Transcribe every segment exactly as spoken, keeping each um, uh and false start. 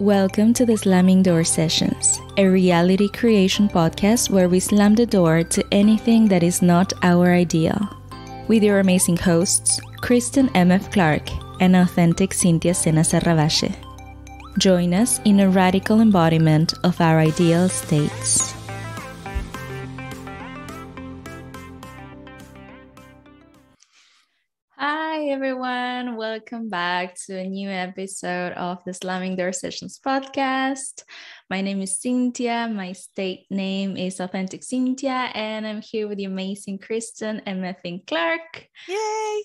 Welcome to the Slamming Door Sessions, a reality creation podcast where we slam the door to anything that is not our ideal. With your amazing hosts, Kristen M F Clark and authentic Cynthia Sena-Sarrabache. Join us in a radical embodiment of our ideal states. Hi everyone, welcome back to a new episode of the Slamming Door Sessions podcast. My name is Cynthia, my state name is Authentic Cynthia, and I'm here with the amazing Kristen M F Clark. Yay!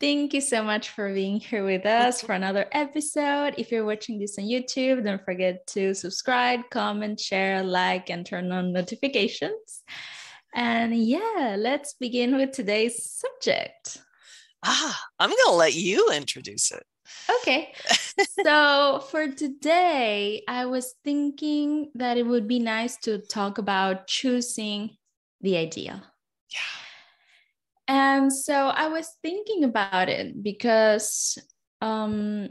Thank you so much for being here with us for another episode. If you're watching this on YouTube, don't forget to subscribe, comment, share, like, and turn on notifications. And yeah, let's begin with today's subject. Ah, I'm going to let you introduce it. Okay. So for today, I was thinking that it would be nice to talk about choosing the idea. Yeah. And so I was thinking about it because um,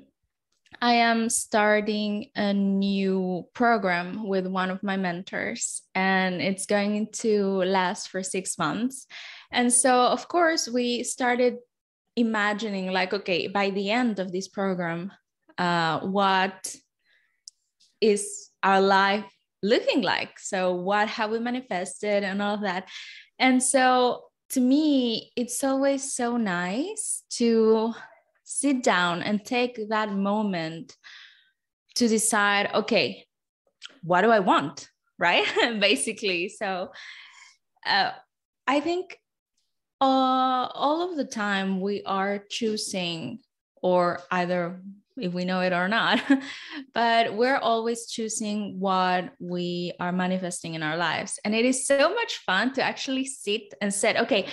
I am starting a new program with one of my mentors, and it's going to last for six months. And so, of course, we started imagining like, okay, by the end of this program, uh, what is our life looking like? So what have we manifested and all of that? And so to me, it's always so nice to sit down and take that moment to decide, okay, what do I want? Right? Basically. So uh, I think Uh, all of the time we are choosing, or either if we know it or not, but we're always choosing what we are manifesting in our lives. And it is so much fun to actually sit and say, okay,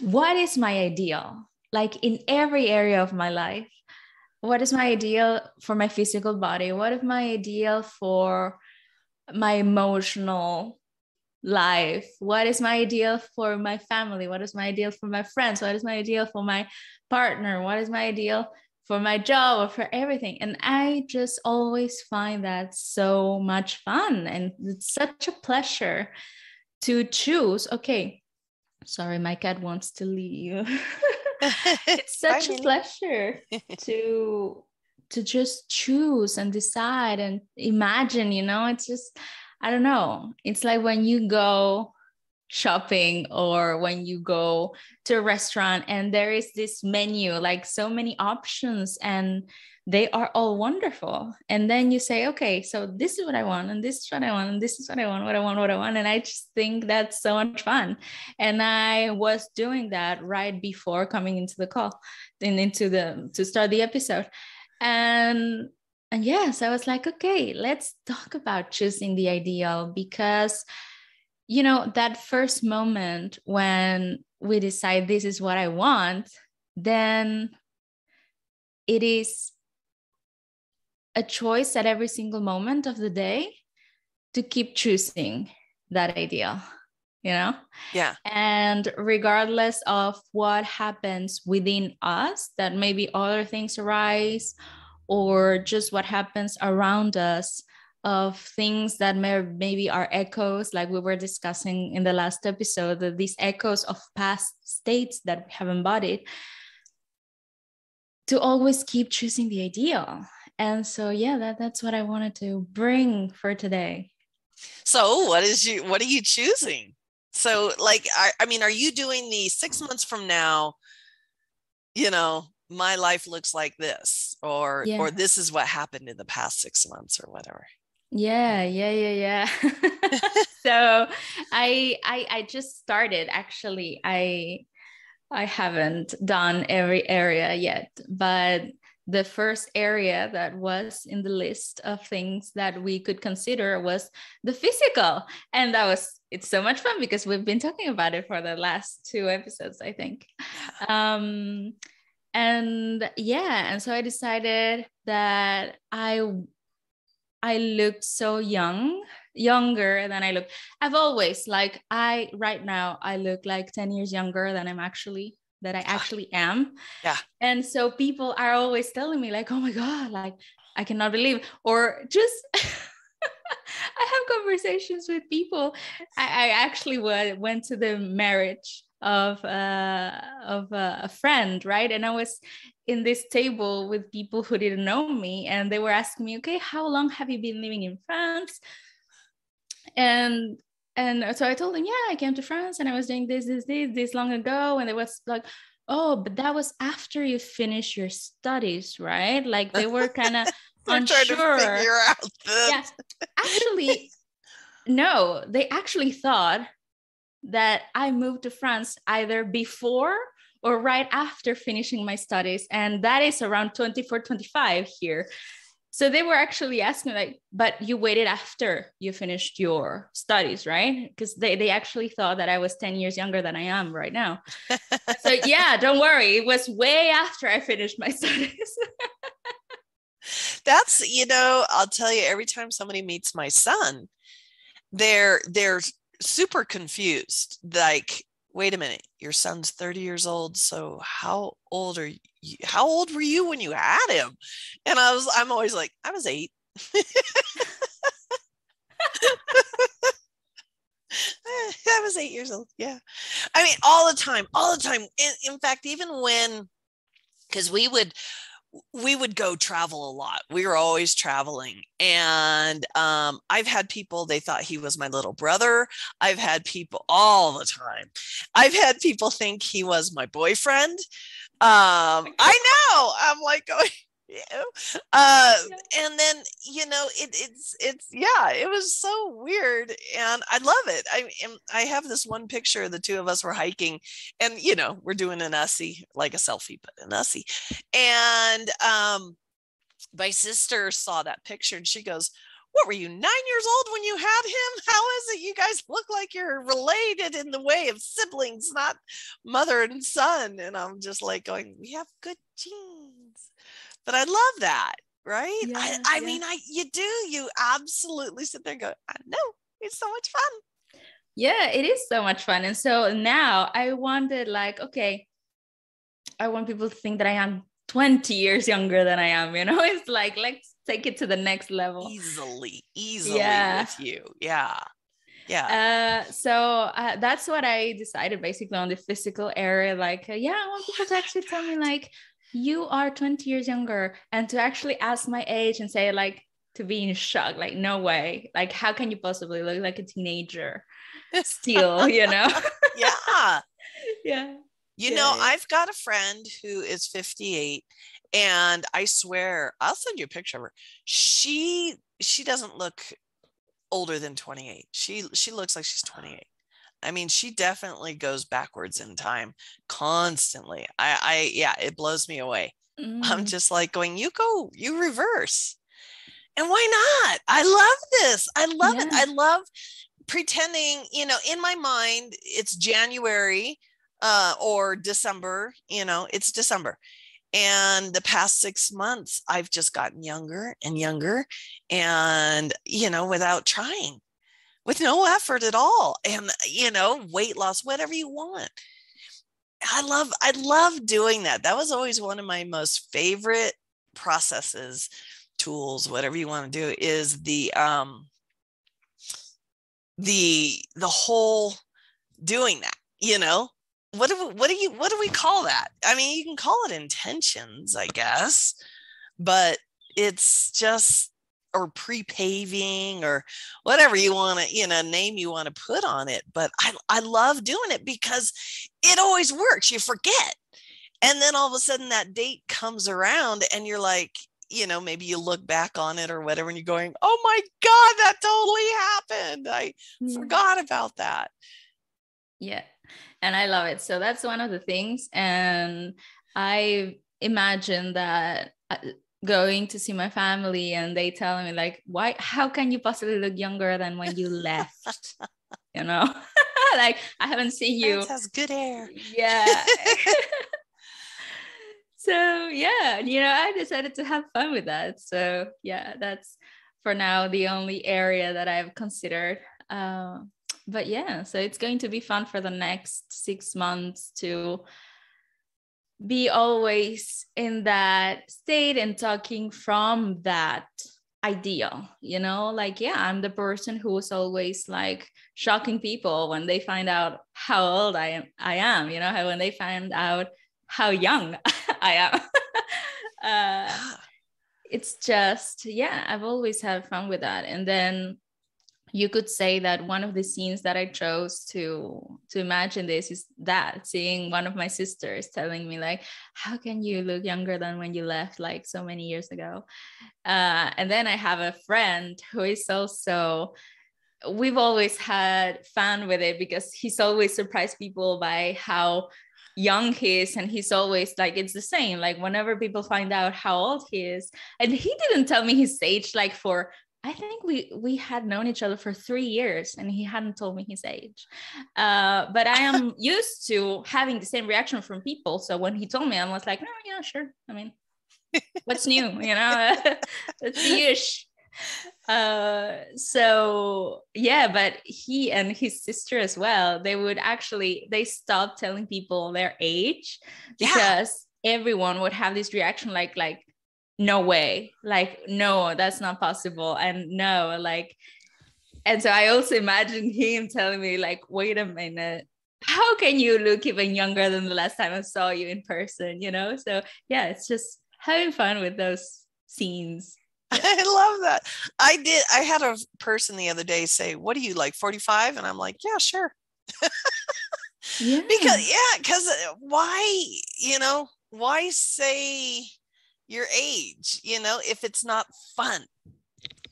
what is my ideal? Like in every area of my life, what is my ideal for my physical body? What is my ideal for my emotional life? What is my ideal for my family? What is my ideal for my friends? What is my ideal for my partner? What is my ideal for my job or for everything? And I just always find that so much fun, and it's such a pleasure to choose. Okay, sorry, my cat wants to leave. It's such a pleasure to to just choose and decide and imagine, you know, it's just, I don't know. It's like when you go shopping or when you go to a restaurant and there is this menu, like so many options, and they are all wonderful. And then you say, okay, so this is what I want, and this is what I want, and this is what I want, what I want, what I want. And I just think that's so much fun. And I was doing that right before coming into the call and into the, to start the episode. And And yes, I was like, okay, let's talk about choosing the ideal, because, you know, that first moment when we decide this is what I want, then it is a choice at every single moment of the day to keep choosing that ideal, you know? Yeah. And regardless of what happens within us, that maybe other things arise, or just what happens around us of things that may, maybe are echoes, like we were discussing in the last episode, that these echoes of past states that we have embodied, to always keep choosing the ideal. And so, yeah, that, that's what I wanted to bring for today. So what is you, what are you choosing? So like, I, I mean, are you doing the six months from now, you know, my life looks like this, or yeah. or this is what happened in the past six months or whatever. Yeah, yeah, yeah, yeah. So I, I I just started actually. I I haven't done every area yet, but the first area that was in the list of things that we could consider was the physical. And that was, it's so much fun because we've been talking about it for the last two episodes, I think. Um And yeah, and so I decided that I I looked so young, younger than I look. I've always, like, I right now I look like ten years younger than I'm actually, that I actually am. Yeah. And so people are always telling me like, oh my God, like I cannot believe, or just I have conversations with people. I, I actually went to the marriage of uh, of uh, a friend, right? And I was in this table with people who didn't know me, and they were asking me, okay, how long have you been living in France? And and so I told them, yeah, I came to France and I was doing this, this, this, this long ago. And they was like, oh, but that was after you finished your studies, right? Like they were kind of unsure. Trying to figure out this. Yeah. Actually, no, they actually thought that I moved to France either before or right after finishing my studies. And that is around twenty-four, twenty-five here. So they were actually asking like, but you waited after you finished your studies, right? Because they, they actually thought that I was ten years younger than I am right now. So yeah, don't worry. It was way after I finished my studies. That's, you know, I'll tell you, every time somebody meets my son, they're, they're super confused. Like, wait a minute, your son's thirty years old. So how old are you? How old were you when you had him? And I was, I'm always like, I was eight. I was eight years old. Yeah. I mean, all the time, all the time. In, in fact, even when, because we would, we would go travel a lot. We were always traveling. And um, I've had people, they thought he was my little brother. I've had people all the time. I've had people think he was my boyfriend. Um, I know. I'm like, going, you know, uh, and then, you know, it, it's, it's, yeah, it was so weird. And I love it. I I have this one picture, the two of us were hiking and, you know, we're doing an ussie, like a selfie, but an ussie. And um, my sister saw that picture and she goes, what were you, nine years old when you had him? How is it you guys look like you're related in the way of siblings, not mother and son? And I'm just like going, we have good genes. But I love that, right? Yeah, I, I yeah. mean, I you do, you absolutely sit there and go, I know, it's so much fun. Yeah, it is so much fun. And so now I wanted like, okay, I want people to think that I am twenty years younger than I am, you know? It's like, let's take it to the next level. Easily, easily yeah. with you, yeah. Yeah. Uh, so uh, that's what I decided basically on the physical area. Like, uh, yeah, I want people to actually tell me like, you are twenty years younger, and to actually ask my age and say like, to be in shock, like, no way, like, how can you possibly look like a teenager still, you know? Yeah. Yeah. You yeah. know, I've got a friend who is fifty-eight and I swear, I'll send you a picture of her. She, she doesn't look older than twenty-eight. She, she looks like she's twenty-eight. I mean, she definitely goes backwards in time constantly. I, I yeah, it blows me away. Mm. I'm just like going, you go, you reverse. And why not? I love this. I love yeah. it. I love pretending, you know, in my mind, it's January uh, or December, you know, it's December. And the past six months, I've just gotten younger and younger and, you know, without trying. With no effort at all. And, you know, weight loss, whatever you want. I love, I love doing that. That was always one of my most favorite processes, tools, whatever you want to do is the, um, the, the whole doing that, you know, what do, what do you, what do we call that? I mean, you can call it intentions, I guess, but it's just, or pre-paving or whatever you want to, you know, name you want to put on it. But I, I love doing it because it always works. You forget. And then all of a sudden that date comes around and you're like, you know, maybe you look back on it or whatever, and you're going, oh my God, that totally happened. I yeah. forgot about that. Yeah. And I love it. So that's one of the things. And I imagine that I, going to see my family and they tell me like, why, how can you possibly look younger than when you left? You know, like I haven't seen you. That has good hair. Yeah. So yeah, you know, I decided to have fun with that. So yeah, that's for now the only area that I've considered. Uh, but yeah, so it's going to be fun for the next six months to be always in that state and talking from that ideal, you know, like, yeah, I'm the person who is always like shocking people when they find out how old I am, I am, you know, how, when they find out how young I am. uh, it's just, yeah, I've always had fun with that. And then you could say that one of the scenes that I chose to to imagine this is that seeing one of my sisters telling me like, how can you look younger than when you left like so many years ago? Uh, and then I have a friend who is also, we've always had fun with it because he's always surprised people by how young he is, and he's always like, it's the same, like whenever people find out how old he is, and he didn't tell me his age like for, I think we we had known each other for three years and he hadn't told me his age. Uh, but I am used to having the same reaction from people. So when he told me, I was like, no, yeah, sure. I mean, what's new? You know, it's new-ish. Uh, so yeah, but he and his sister as well, they would actually, they stopped telling people their age because yeah. everyone would have this reaction like, like, no way, like, no, that's not possible. And no, like, and so I also imagine him telling me like, wait a minute, how can you look even younger than the last time I saw you in person, you know? So yeah, it's just having fun with those scenes. Yeah. I love that. I did. I had a person the other day say, what are you like forty-five? And I'm like, yeah, sure. yeah. Because yeah, because why, you know, why say your age, you know, if it's not fun,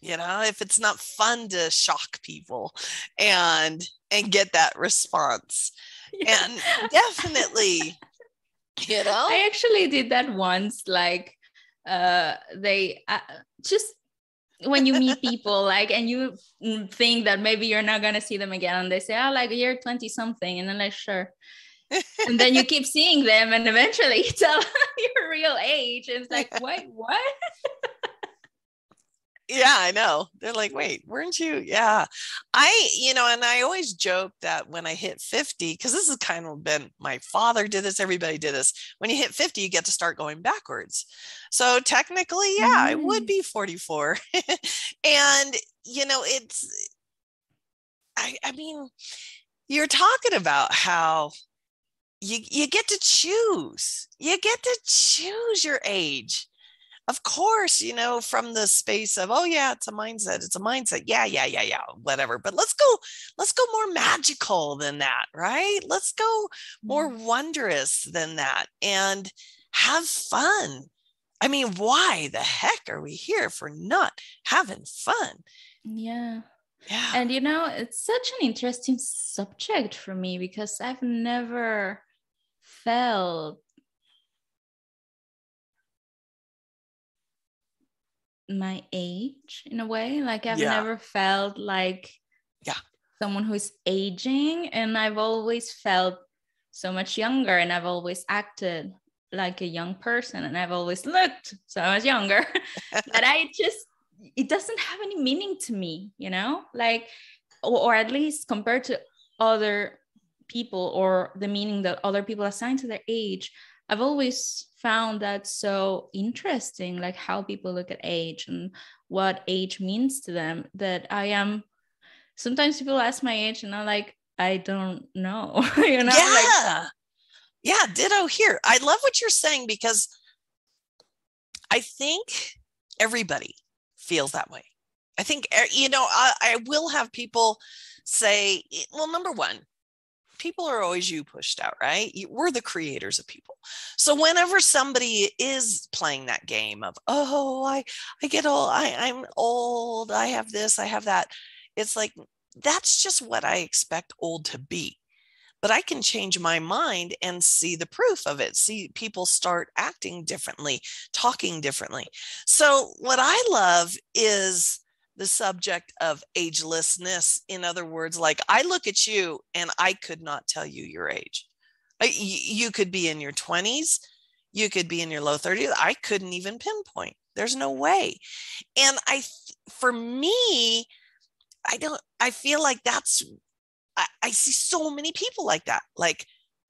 you know, if it's not fun to shock people and and get that response. Yeah. And definitely, you know, I actually did that once, like uh they uh, just when you meet people like and you think that maybe you're not gonna see them again and they say, oh, like you're twenty something, and then like, sure. And then you keep seeing them and eventually you tell them your real age. And it's like, wait, what? Yeah, I know. They're like, wait, weren't you? Yeah. I, you know, and I always joke that when I hit fifty, because this has kind of been, my father did this, everybody did this. When you hit fifty, you get to start going backwards. So technically, yeah, mm-hmm. I would be forty-four. And, you know, it's, I, I mean, you're talking about how, You, you get to choose, you get to choose your age. Of course, you know, from the space of, oh yeah, it's a mindset, it's a mindset. Yeah, yeah, yeah, yeah, whatever. But let's go, let's go more magical than that, right? Let's go more wondrous than that and have fun. I mean, why the heck are we here if we're not having fun? Yeah. Yeah. And, you know, it's such an interesting subject for me because I've never felt my age in a way. Like I've yeah. never felt like yeah. someone who is aging, and I've always felt so much younger, and I've always acted like a young person, and I've always looked so much younger. But I just, it doesn't have any meaning to me, you know, like, or, or at least compared to other people or the meaning that other people assign to their age. I've always found that so interesting, like how people look at age and what age means to them, that I am, sometimes people ask my age and I'm like, I don't know, you know? Yeah. Like, yeah. Ditto here. I love what you're saying because I think everybody feels that way. I think, you know, I, I will have people say, well, number one, people are always you pushed out, right? We're the creators of people. So whenever somebody is playing that game of, oh, I, I get old, I, I'm old, I have this, I have that. It's like, that's just what I expect old to be. But I can change my mind and see the proof of it. See people start acting differently, talking differently. So what I love is the subject of agelessness. In other words, like I look at you and I could not tell you your age. You could be in your twenties. You could be in your low thirties. I couldn't even pinpoint. There's no way. And I, for me, I don't, I feel like that's, I see so many people like that. Like,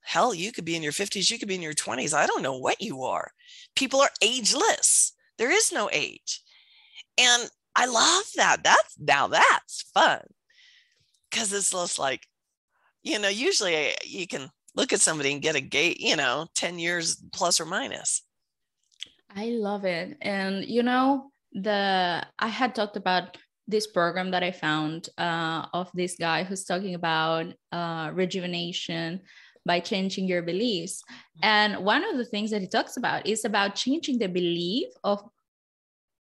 Hell, you could be in your fifties, you could be in your twenties. I don't know what you are. People are ageless. There is no age. And I love that. That's, now that's fun. Because it's just like, you know, usually you can look at somebody and get a gate, you know, ten years plus or minus. I love it. And, you know, the I had talked about this program that I found uh, of this guy who's talking about uh, rejuvenation by changing your beliefs. And one of the things that he talks about is about changing the belief of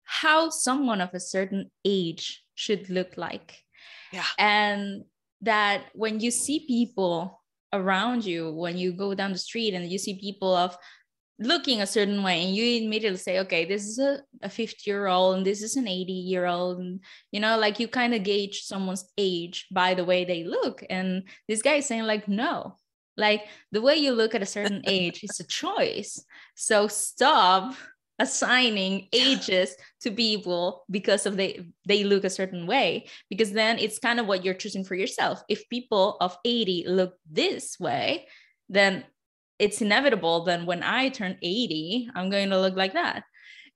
how someone of a certain age should look like. Yeah. And that when you see people around you, when you go down the street and you see people of looking a certain way, and you immediately say, okay, this is a, a fifty year old and this is an eighty year old, and, you know, like you kind of gauge someone's age by the way they look. And this guy is saying like, no, like the way you look at a certain age is a choice. So stop assigning ages to people because of they they look a certain way, because then it's kind of what you're choosing for yourself. If people of eighty look this way, then it's inevitable then when I turn eighty, I'm going to look like that.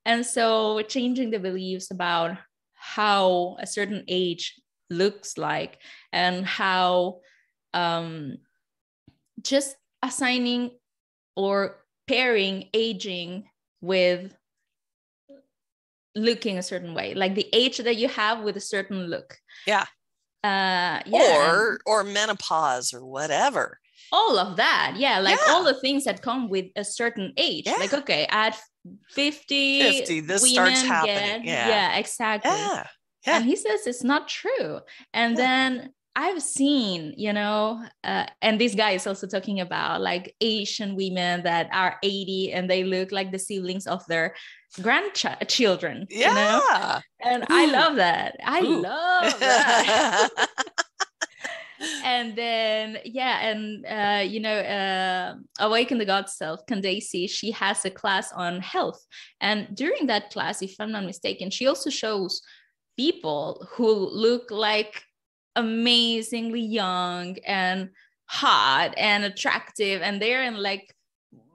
And so changing the beliefs about how a certain age looks like, and how um, just assigning or pairing aging with looking a certain way, like the age that you have with a certain look. Yeah. Uh, yeah. Or, or menopause or whatever. All of that. Yeah. Like yeah. all the things that come with a certain age. Yeah. Like, okay, at fifty, fifty this starts happening. Get, yeah. yeah, exactly. Yeah. yeah. And he says it's not true. And yeah. then I've seen, you know, uh, and this guy is also talking about like Asian women that are eighty and they look like the siblings of their grandchildren. Yeah. You know? And Ooh. I love that. I Ooh. love that. And then, yeah, and, uh, you know, uh, Awaken the God Self, Candacy, she has a class on health. And during that class, if I'm not mistaken, she also shows people who look like amazingly young and hot and attractive, and they're in like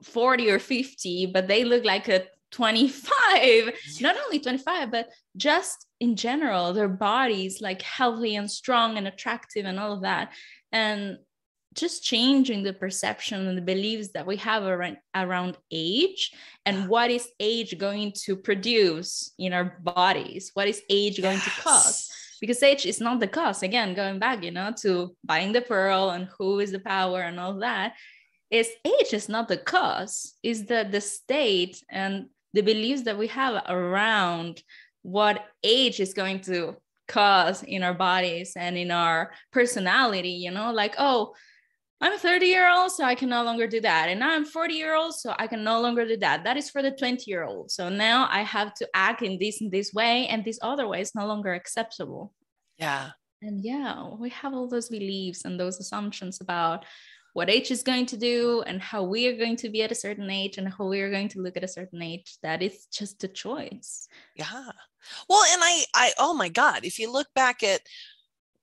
forty or fifty, but they look like a twenty-five, not only twenty-five, but just in general, their bodies like healthy and strong and attractive and all of that. And just changing the perception and the beliefs that we have around, around age, and what is age going to produce in our bodies? What is age going to cause? Because age is not the cause. Again, going back, you know, to buying the pearl and who is the power and all that. Is age is not the cause, is that the state and the beliefs that we have around what age is going to cause in our bodies and in our personality, you know, like, oh, I'm a thirty year old, so I can no longer do that. And I'm forty year old, so I can no longer do that. That is for the twenty year old. So now I have to act in this and this way, and this other way is no longer acceptable. Yeah. And yeah, we have all those beliefs and those assumptions about what age is going to do and how we are going to be at a certain age and how we are going to look at a certain age. That is just a choice. Yeah. Well, and I, I, oh my God, if you look back at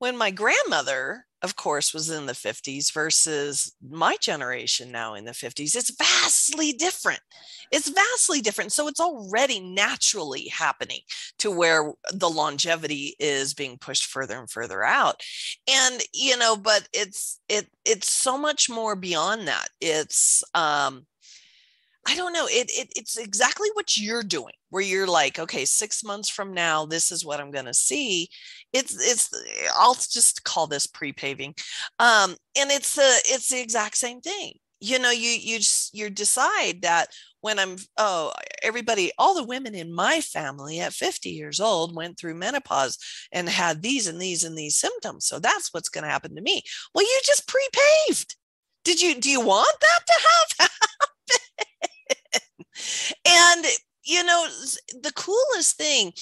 when my grandmother, of course, was in the fifties versus my generation now in the fifties, it's vastly different. It's vastly different. So it's already naturally happening to where the longevity is being pushed further and further out. And, you know, but it's, it, it's so much more beyond that. It's, um, I don't know. It, it it's exactly what you're doing, where you're like, okay, six months from now, this is what I'm going to see. It's, it's, I'll just call this pre-paving. Um, and it's the, it's the exact same thing. You know, you, you, just, you decide that when I'm, oh, everybody, all the women in my family at fifty years old went through menopause and had these and these and these symptoms. So that's what's going to happen to me. Well, you just pre-paved. Did you, do you want that to happen? And, you know, the coolest thing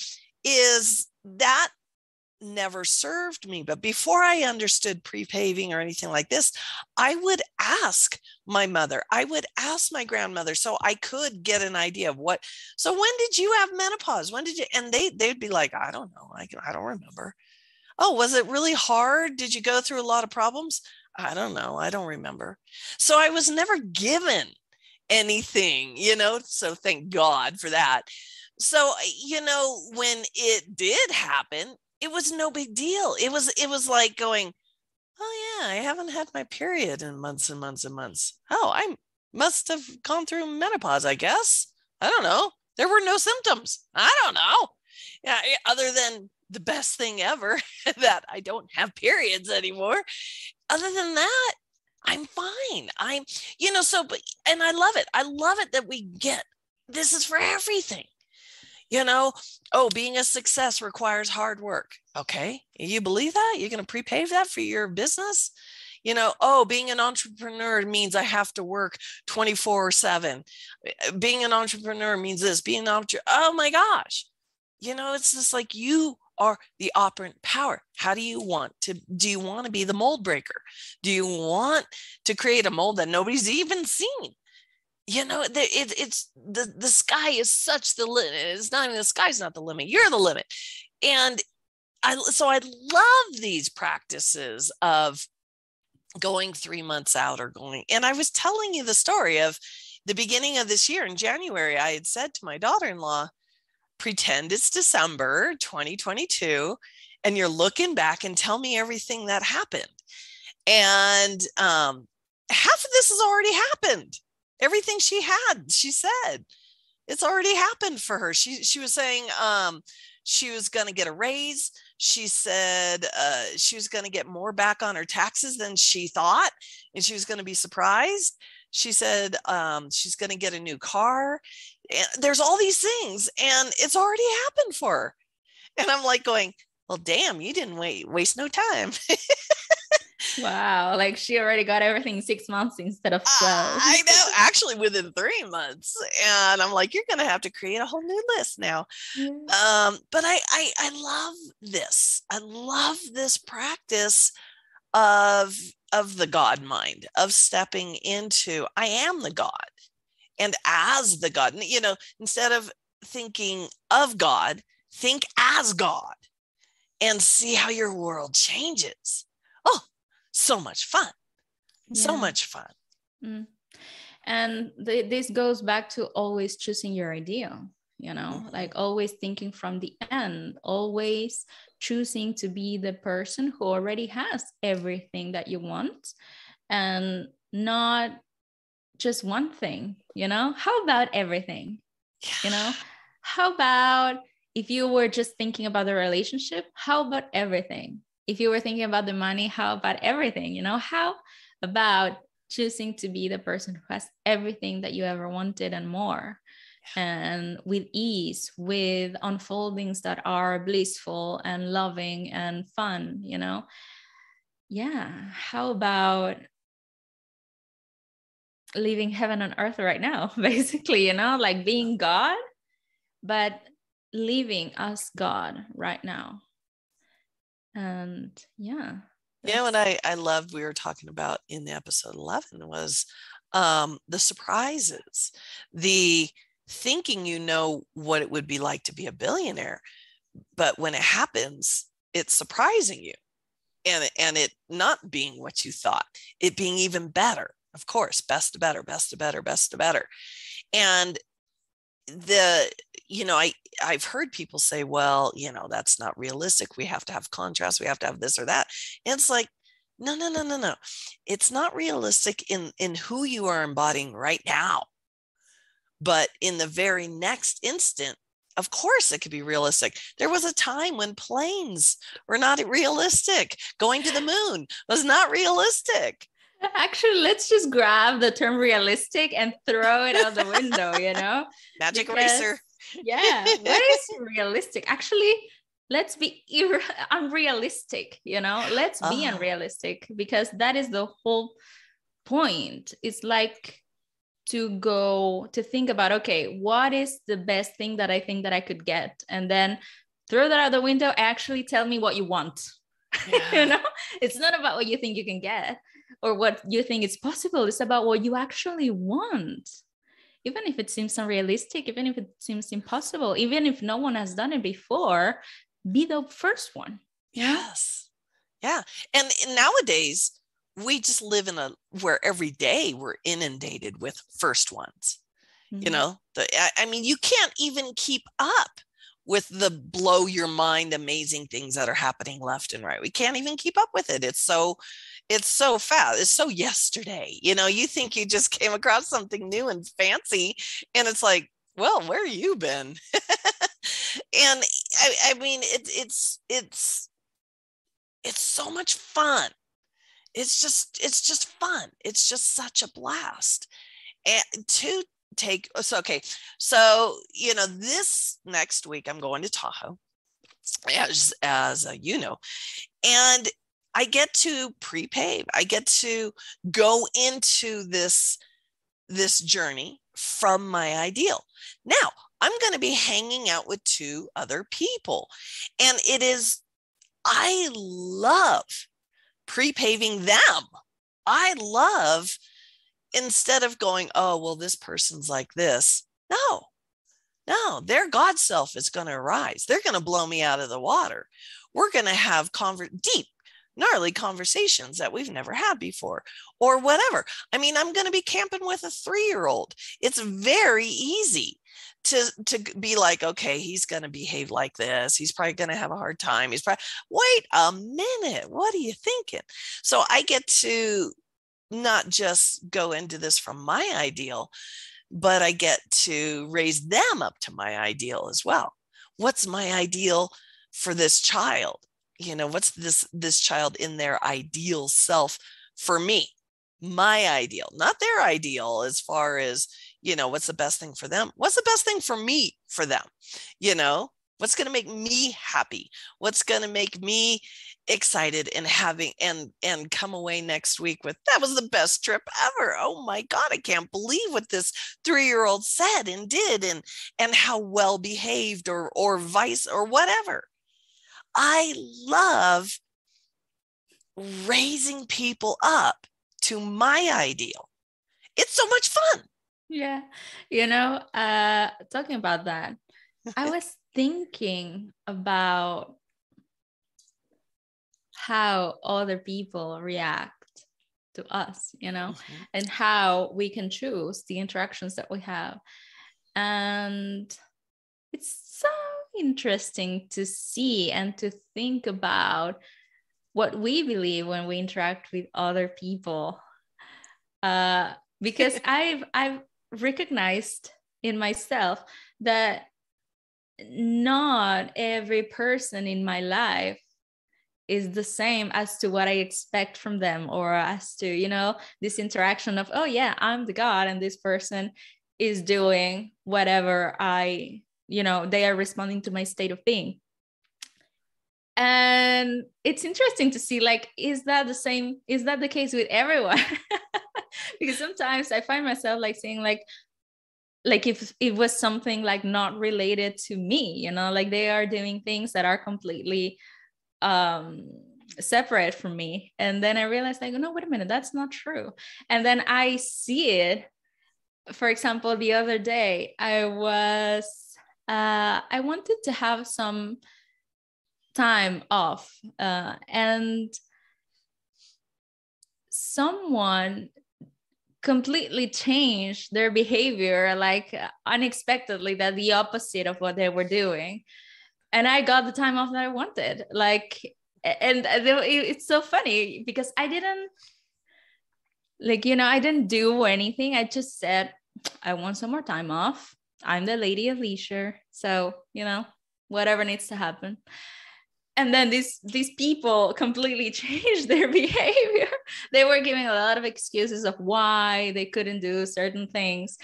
is that never served me. But before I understood pre-paving or anything like this, I would ask my mother, I would ask my grandmother, so I could get an idea of what, so when did you have menopause? When did you, and they, they'd be like, I don't know. I, I don't remember. Oh, was it really hard? Did you go through a lot of problems? I don't know. I don't remember. So I was never given anything, you know, so thank God for that. So, you know, when it did happen, it was no big deal. It was, it was like going, oh yeah, I haven't had my period in months and months and months. Oh, I must have gone through menopause, I guess. I don't know. There were no symptoms. I don't know. Yeah, other than the best thing ever that I don't have periods anymore. Other than that, I'm fine. I'm, you know, so, but, and I love it. I love it that we get, this is for everything, you know. Oh, being a success requires hard work. Okay. You believe that? You're going to prepay that for your business? You know, oh, being an entrepreneur means I have to work twenty-four seven. Being an entrepreneur means this, being an entrepreneur. Oh my gosh. You know, it's just like you are the operant power. How do you want to, do you want to be the mold breaker? Do you want to create a mold that nobody's even seen? You know, the, it, it's the, the sky is such the limit. It's not even, the sky's not the limit. You're the limit. And I, so I love these practices of going three months out or going. And I was telling you the story of the beginning of this year in January, I had said to my daughter-in-law, pretend it's December twenty twenty-two and you're looking back and tell me everything that happened. And um, half of this has already happened. Everything she had, she said, it's already happened for her. She, she was saying um, she was going to get a raise. She said uh, she was going to get more back on her taxes than she thought, and she was going to be surprised. She said um, she's going to get a new car. And there's all these things, and it's already happened for her. And I'm like going, well, damn, you didn't wait, waste no time. Wow. Like she already got everything six months instead of twelve. Uh, I know, actually within three months. And I'm like, you're going to have to create a whole new list now. Yeah. Um, but I, I, I love this. I love this practice of, of the God mind, of stepping into, I am the God. And as the God, you know, instead of thinking of God, think as God and see how your world changes. Oh, so much fun. Yeah. So much fun. Mm. And th- this goes back to always choosing your ideal, you know, mm-hmm. like always thinking from the end, always choosing to be the person who already has everything that you want and not just one thing, you know, how about everything, yeah. you know, how about if you were just thinking about the relationship, how about everything? If you were thinking about the money, how about everything? You know, how about choosing to be the person who has everything that you ever wanted and more, and with ease, with unfoldings that are blissful and loving and fun, you know? Yeah. How about living heaven on earth right now, basically, you know, like being God, but living as God right now. And yeah. You know, and I, I love, we were talking about in episode eleven was um, the surprises, the thinking, you know, what it would be like to be a billionaire, but when it happens, it's surprising you and, and it not being what you thought, it being even better, of course, best to better, best to better, best to better. And the, you know, I, I've heard people say, well, you know, that's not realistic. We have to have contrast. We have to have this or that. And it's like, no, no, no, no, no. It's not realistic in, in who you are embodying right now, but in the very next instant, of course, it could be realistic. There was a time when planes were not realistic. Going to the moon was not realistic. Actually, let's just grab the term realistic and throw it out the window, you know? Magic because, eraser. Yeah. What is realistic? Actually, let's be ir- unrealistic, you know? Let's be uh-huh. unrealistic because that is the whole point. It's like to go to think about, okay, what is the best thing that I think that I could get? And then throw that out the window. Actually, tell me what you want. Yeah. You know? It's not about what you think you can get or what you think is possible. It's about what you actually want. Even if it seems unrealistic, even if it seems impossible, even if no one has done it before, be the first one, Yes. Yeah. And nowadays we just live in a, where every day we're inundated with first ones, mm-hmm. you know, the, I mean, you can't even keep up with the blow your mind, amazing things that are happening left and right. We can't even keep up with it. It's so, it's so fast. It's so yesterday, you know, you think you just came across something new and fancy and it's like, well, where you been? And I, I mean, it, it's, it's, it's so much fun. It's just, it's just fun. It's just such a blast. And to take, so, okay. So, you know, this next week I'm going to Tahoe, as, as a, you know, and I get to prepave. I get to go into this, this journey from my ideal. Now I'm going to be hanging out with two other people, and it is, I love pre-paving them. I love, instead of going, oh, well, this person's like this. No, no, their God self is going to arise. They're going to blow me out of the water. We're going to have conver- deep, gnarly conversations that we've never had before or whatever. I mean, I'm going to be camping with a three-year-old. It's very easy to to be like, okay, he's going to behave like this. He's probably going to have a hard time. He's probably, wait a minute, what are you thinking? So I get to not just go into this from my ideal, but I get to raise them up to my ideal as well. What's my ideal for this child? You know, what's this, this child in their ideal self for me? My ideal, not their ideal as far as, you know, what's the best thing for them? What's the best thing for me, for them? You know, what's going to make me happy? What's going to make me excited and having, and, and come away next week with, that was the best trip ever. Oh my God, I can't believe what this three-year-old said and did, and, and how well behaved, or, or vice or whatever. I love raising people up to my ideal. It's so much fun. Yeah. You know, uh, talking about that, I was thinking about how other people react to us, you know, mm-hmm. and how we can choose the interactions that we have. And it's so interesting to see and to think about what we believe when we interact with other people. Uh, because I've, I've, recognized in myself that not every person in my life is the same as to what I expect from them, or as to, you know, this interaction of, oh yeah, I'm the God and this person is doing whatever I, you know, they are responding to my state of being. And it's interesting to see, like, is that the same? Is that the case with everyone? Because sometimes I find myself like saying, like, like if it was something like not related to me, you know, like they are doing things that are completely um, separate from me. And then I realized, like, oh, no, wait a minute, that's not true. And then I see it. For example, the other day I was, uh, I wanted to have some time off, uh, and someone completely changed their behavior, like unexpectedly, that the opposite of what they were doing, and I got the time off that I wanted. Like, and it's so funny because I didn't, like, you know, I didn't do anything. I just said, I want some more time off. I'm the lady of leisure, so, you know, whatever needs to happen. And then these, these people completely changed their behavior. They were giving a lot of excuses of why they couldn't do certain things.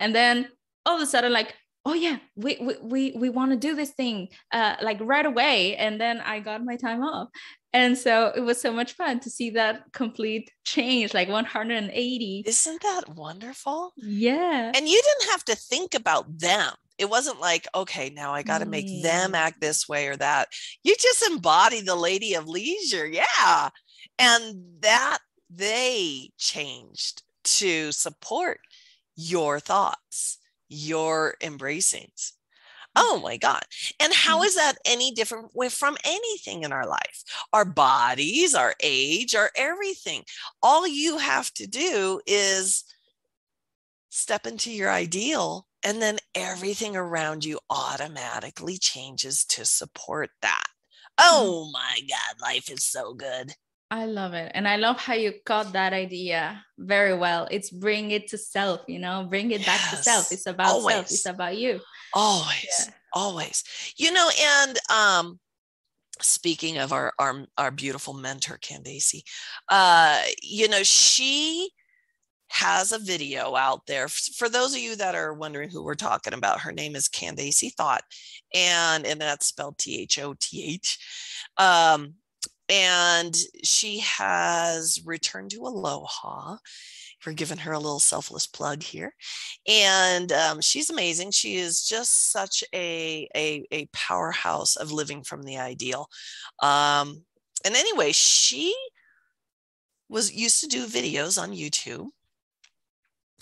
And then all of a sudden, like, oh yeah, we, we, we, we want to do this thing, uh, like right away. And then I got my time off. And so it was so much fun to see that complete change, like one hundred eighty. Isn't that wonderful? Yeah. And you didn't have to think about them. It wasn't like, okay, now I got to make mm. them act this way or that. You just embody the lady of leisure. Yeah. And that they changed to support your thoughts, your embracings. Oh my God. And how is that any different from anything in our life? Our bodies, our age, our everything. All you have to do is step into your ideal, and then everything around you automatically changes to support that. Oh my God, life is so good. I love it. And I love how you caught that idea very well. It's bring it to self, you know, bring it yes. back to self. It's about always. self. It's about you. Always, yeah. always, you know, and um, speaking of our, our, our beautiful mentor, Candacy, uh, you know, she has a video out there. For those of you that are wondering who we're talking about, her name is Candacy Thoth, and, and that's spelled T H O T H. Um, And she has returned to Aloha. We're giving her a little selfless plug here. And um, she's amazing. She is just such a, a, a powerhouse of living from the ideal. Um, and anyway, she was used to do videos on YouTube.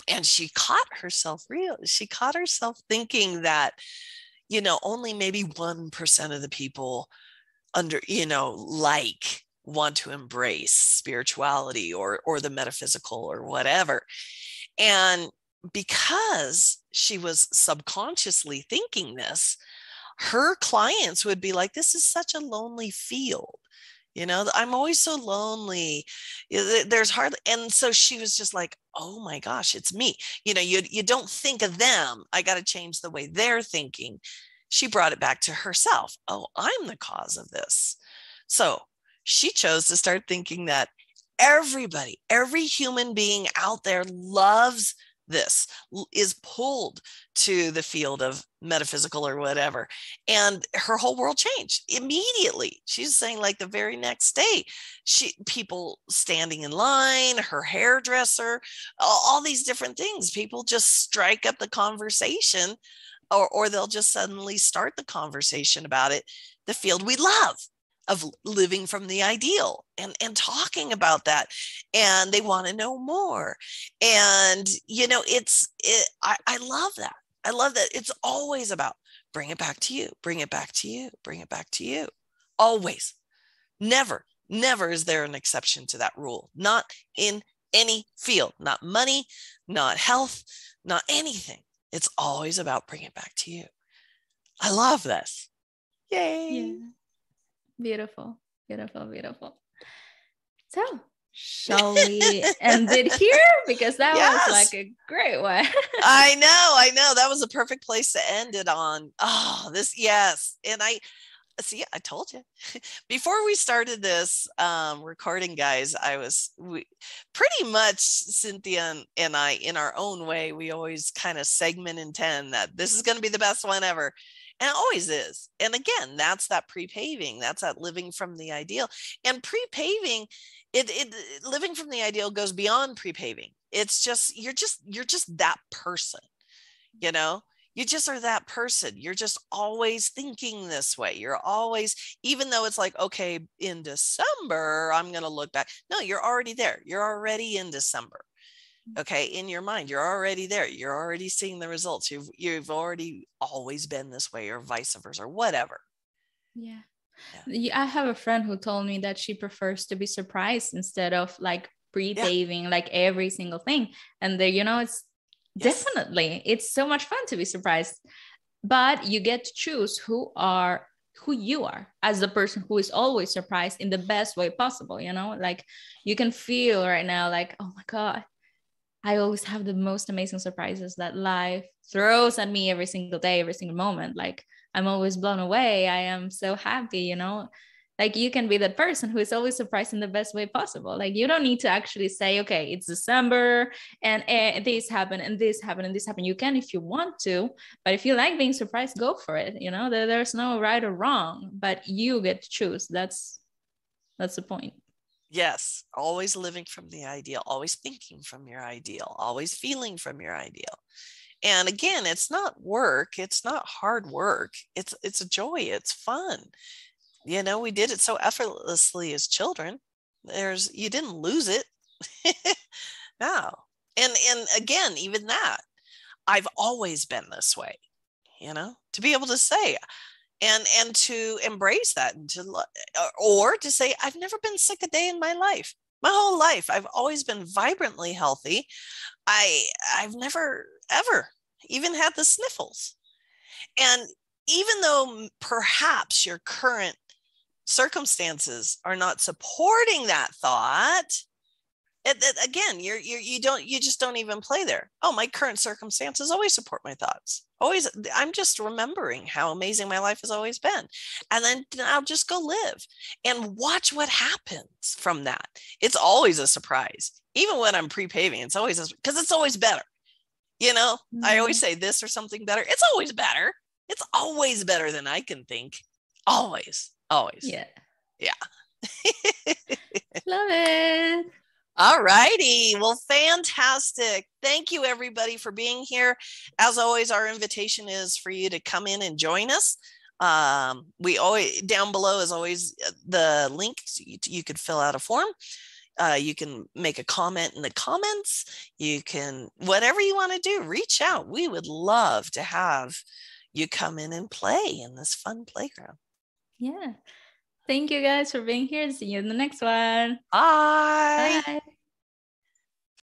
And she caught herself real. She caught herself thinking that, you know, only maybe one percent of the people under, you know, like want to embrace spirituality or, or the metaphysical or whatever. And because she was subconsciously thinking this, her clients would be like, this is such a lonely field. You know, I'm always so lonely. There's hardly. And so she was just like, oh my gosh, it's me. You know, you, you don't think of them. I got to change the way they're thinking. She brought it back to herself. Oh, I'm the cause of this. So she chose to start thinking that everybody, every human being out there loves this, is pulled to the field of metaphysical or whatever. And her whole world changed immediately. She's saying like the very next day, she people standing in line, her hairdresser, all, all these different things. People just strike up the conversation. Or, or they'll just suddenly start the conversation about it, the field we love of living from the ideal and, and talking about that. And they want to know more. And, you know, it's, it, I, I love that. I love that. It's always about bring it back to you, bring it back to you, bring it back to you. Always. Never, never is there an exception to that rule. Not in any field, not money, not health, not anything. It's always about bringing it back to you. I love this. Yay. Yeah. Beautiful, beautiful, beautiful. So shall we end it here? Because that yes. was like a great one. I know, I know. That was the perfect place to end it on. Oh, this, yes. And I, see, I told you before we started this um, recording, guys, I was we, pretty much Cynthia and, and I, in our own way, we always kind of segment intend that this is going to be the best one ever. And it always is. And again, that's that pre-paving. That's that living from the ideal. And pre-paving, it, it living from the ideal goes beyond pre-paving. It's just, you're just, you're just that person, you know? You just are that person. You're just always thinking this way. You're always, even though it's like, okay, in December, I'm going to look back. No, you're already there. You're already in December. Okay. In your mind, you're already there. You're already seeing the results. You've, you've already always been this way, or vice versa, or whatever. Yeah. yeah. I have a friend who told me that she prefers to be surprised instead of like pre-paving, yeah. like every single thing. And there, you know, it's, Yes. Definitely. It's so much fun to be surprised, but you get to choose who are, who you are as the person who is always surprised in the best way possible. You know, like you can feel right now, like, oh my God, I always have the most amazing surprises that life throws at me every single day, every single moment. Like I'm always blown away. I am so happy, you know, like you can be that person who is always surprised in the best way possible. Like you don't need to actually say, okay, it's December and eh, this happened and this happened and this happened. You can, if you want to, but if you like being surprised, go for it. You know, there, there's no right or wrong, but you get to choose. That's, that's the point. Yes. Always living from the ideal, always thinking from your ideal, always feeling from your ideal. And again, it's not work. It's not hard work. It's, it's a joy. It's fun. You know, we did it so effortlessly as children. There's, you didn't lose it. No. And, and again, even that, I've always been this way. you know, to be able to say, and and to embrace that, and to, or to say, I've never been sick a day in my life. My whole life, I've always been vibrantly healthy. I, I've never, ever even had the sniffles. And even though perhaps your current circumstances are not supporting that thought, it, it, again, you're, you're, you don't, you just don't even play there. Oh, my current circumstances always support my thoughts. Always, I'm just remembering how amazing my life has always been. And then I'll just go live and watch what happens from that. It's always a surprise. Even when I'm pre-paving, it's always, because it's always better. You know, mm-hmm. I always say this or something better. It's always better. It's always better than I can think. Always, always. Yeah. Yeah. Love it. All righty. Well, fantastic. Thank you, everybody, for being here. As always, our invitation is for you to come in and join us. Um, we always, down below is always the link. So you, you could fill out a form. Uh, you can make a comment in the comments. You can, whatever you want to do, reach out. We would love to have you come in and play in this fun playground. Yeah. Thank you guys for being here. See you in the next one. Bye. Bye.